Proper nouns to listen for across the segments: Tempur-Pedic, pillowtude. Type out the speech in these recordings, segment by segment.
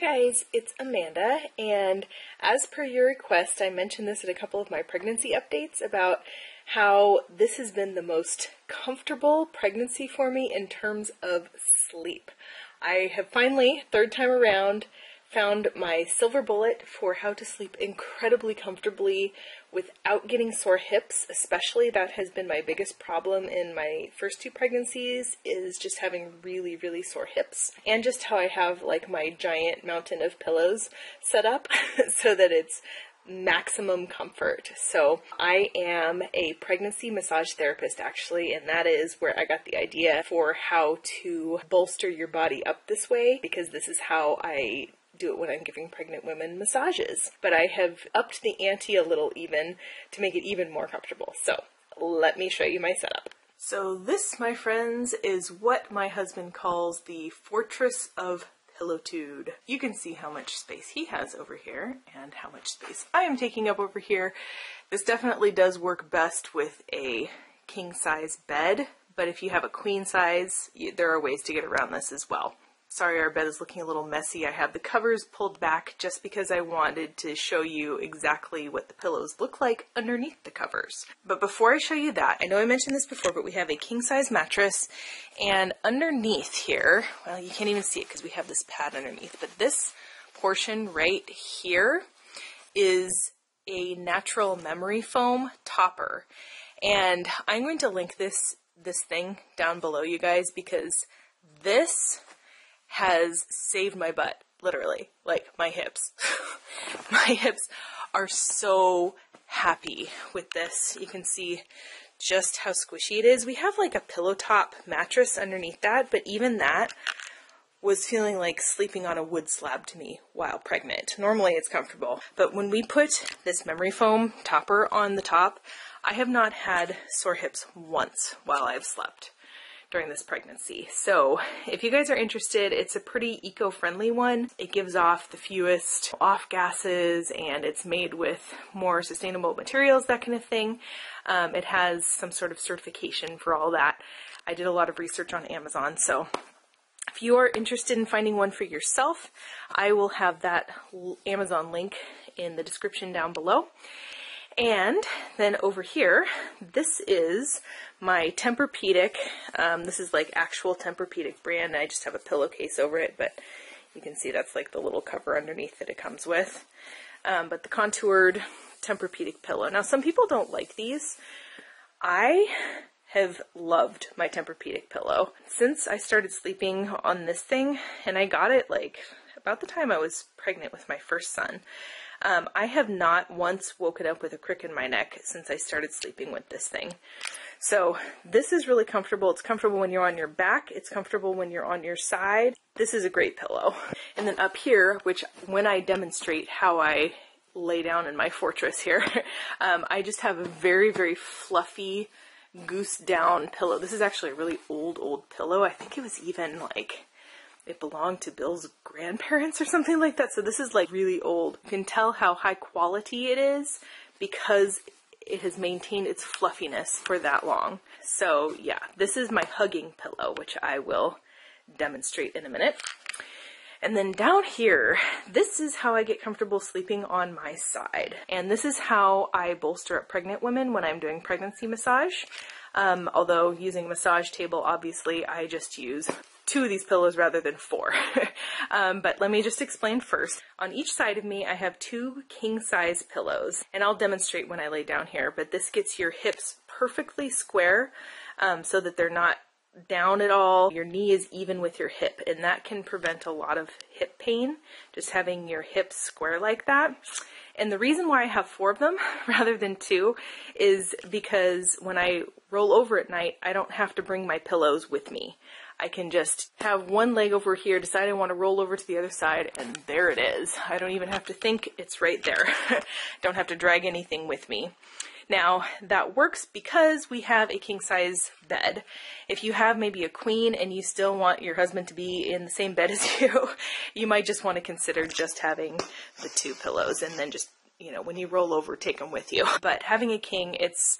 Hi guys, it's Amanda, and as per your request, I mentioned this at a couple of my pregnancy updates about how this has been the most comfortable pregnancy for me in terms of sleep. I have finally, third time around, found my silver bullet for how to sleep incredibly comfortably without getting sore hips, especially. That has been my biggest problem in my first two pregnancies, is just having really, really sore hips, and just how I have like my giant mountain of pillows set up so that it's maximum comfort. So I am a pregnancy massage therapist, actually, and that is where I got the idea for how to bolster your body up this way, because this is how I do it when I'm giving pregnant women massages. But I have upped the ante a little even to make it even more comfortable. So let me show you my setup. So this, my friends, is what my husband calls the fortress of pillowtude. You can see how much space he has over here and how much space I am taking up over here. This definitely does work best with a king size bed, but if you have a queen size, there are ways to get around this as well. Sorry, our bed is looking a little messy. I have the covers pulled back just because I wanted to show you exactly what the pillows look like underneath the covers. But before I show you that, I know I mentioned this before, but we have a king-size mattress, and underneath here, well, you can't even see it because we have this pad underneath, but this portion right here is a natural memory foam topper. And I'm going to link this thing down below, you guys, because this has saved my butt, literally. Like, my hips. My hips are so happy with this. You can see just how squishy it is. We have like a pillow top mattress underneath that, but even that was feeling like sleeping on a wood slab to me while pregnant. Normally it's comfortable, but when we put this memory foam topper on the top, I have not had sore hips once while I've slept during this pregnancy. So if you guys are interested, it's a pretty eco-friendly one. It gives off the fewest off gases, and it's made with more sustainable materials, that kind of thing. It has some sort of certification for all that. I did a lot of research on Amazon, so if you are interested in finding one for yourself, I will have that Amazon link in the description down below. And then over here, this is my Tempur-Pedic. This is like actual Tempur-Pedic brand. I just have a pillowcase over it, but you can see that's like the little cover underneath that it comes with. But the contoured Tempur-Pedic pillow. Now, some people don't like these. I have loved my Tempur-Pedic pillow since I started sleeping on this thing, and I got it like about the time I was pregnant with my first son. I have not once woken up with a crick in my neck since I started sleeping with this thing. So this is really comfortable. It's comfortable when you're on your back. It's comfortable when you're on your side. This is a great pillow. And then up here, which when I demonstrate how I lay down in my fortress here, I just have a very, very fluffy goose down pillow. This is actually a really old pillow. I think it was even like, it belonged to Bill's grandparents or something like that. So this is like really old. You can tell how high quality it is because it has maintained its fluffiness for that long. So yeah, this is my hugging pillow, which I will demonstrate in a minute. And then down here, this is how I get comfortable sleeping on my side. And this is how I bolster up pregnant women when I'm doing pregnancy massage. Although using a massage table, obviously, I just use two of these pillows rather than four. But let me just explain first. On each side of me, I have two king-size pillows, and I'll demonstrate when I lay down here, but this gets your hips perfectly square so that they're not down at all. Your knee is even with your hip, and that can prevent a lot of hip pain, just having your hips square like that. And the reason why I have four of them rather than two is because when I roll over at night, I don't have to bring my pillows with me. I can just have one leg over here, decide I want to roll over to the other side, and there it is. I don't even have to think, it's right there. Don't have to drag anything with me. Now, that works because we have a king-size bed. If you have maybe a queen and you still want your husband to be in the same bed as you, you might just want to consider just having the two pillows, and then just, you know, when you roll over, take them with you. But having a king, it's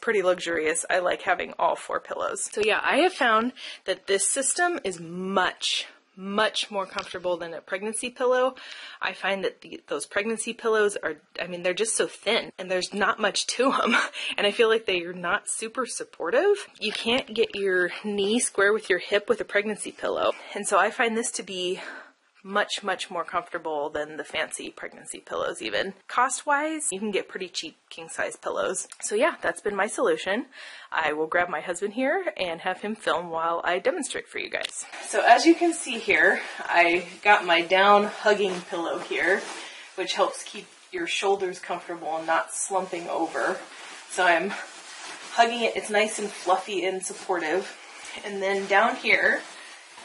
pretty luxurious. I like having all four pillows. So yeah, I have found that this system is much, much more comfortable than a pregnancy pillow. I find that those pregnancy pillows are, I mean, they're just so thin and there's not much to them. And I feel like they're not super supportive. You can't get your knee square with your hip with a pregnancy pillow. And so I find this to be much, much more comfortable than the fancy pregnancy pillows even. Cost-wise, you can get pretty cheap king-size pillows. So yeah, that's been my solution. I will grab my husband here and have him film while I demonstrate for you guys. So as you can see here, I got my down hugging pillow here, which helps keep your shoulders comfortable and not slumping over. So I'm hugging it. It's nice and fluffy and supportive. And then down here,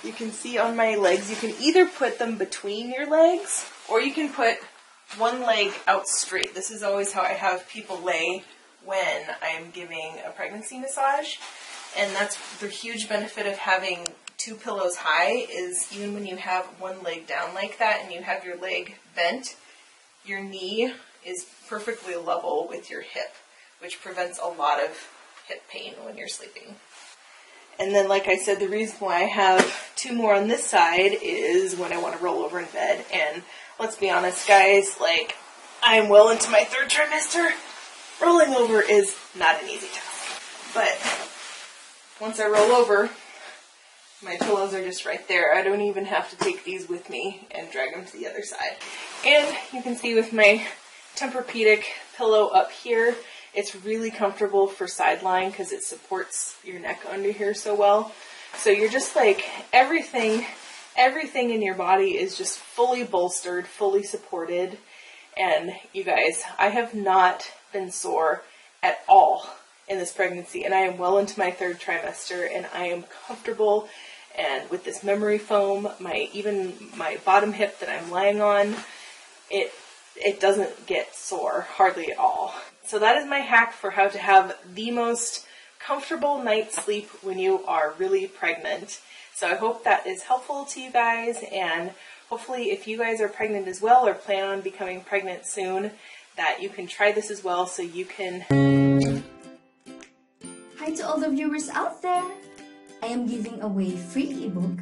you can see on my legs, you can either put them between your legs or you can put one leg out straight. This is always how I have people lay when I'm giving a pregnancy massage. And that's the huge benefit of having two pillows high is even when you have one leg down like that and you have your leg bent, your knee is perfectly level with your hip, which prevents a lot of hip pain when you're sleeping. And then, like I said, the reason why I have two more on this side is when I want to roll over in bed. And let's be honest, guys, like, I'm well into my third trimester. Rolling over is not an easy task. But once I roll over, my pillows are just right there. I don't even have to take these with me and drag them to the other side. And you can see with my Tempur-Pedic pillow up here, it's really comfortable for side lying because it supports your neck under here so well. So you're just like, everything in your body is just fully bolstered, fully supported. And you guys, I have not been sore at all in this pregnancy. And I am well into my third trimester and I am comfortable. And with this memory foam, even my bottom hip that I'm lying on, it doesn't get sore hardly at all. So that is my hack for how to have the most comfortable night's sleep when you are really pregnant. So I hope that is helpful to you guys, and hopefully if you guys are pregnant as well or plan on becoming pregnant soon, that you can try this as well so you can... Hi to all the viewers out there! I am giving away free ebook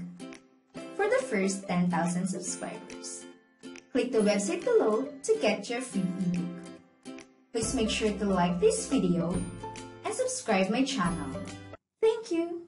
for the first 10,000 subscribers. Click the website below to get your free ebook. Please make sure to like this video and subscribe my channel. Thank you!